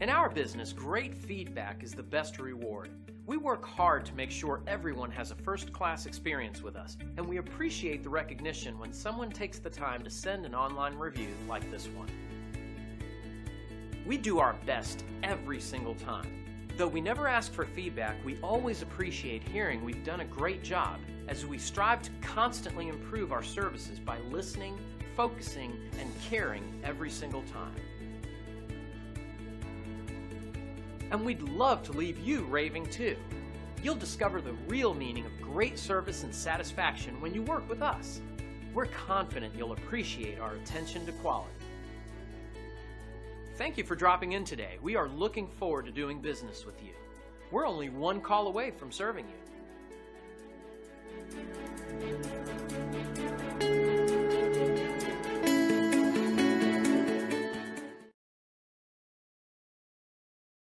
In our business, great feedback is the best reward. We work hard to make sure everyone has a first-class experience with us, and we appreciate the recognition when someone takes the time to send an online review like this one. We do our best every single time. Though we never ask for feedback, we always appreciate hearing we've done a great job as we strive to constantly improve our services by listening, focusing, and caring every single time. And we'd love to leave you raving too. You'll discover the real meaning of great service and satisfaction when you work with us. We're confident you'll appreciate our attention to quality. Thank you for dropping in today. We are looking forward to doing business with you. We're only one call away from serving you.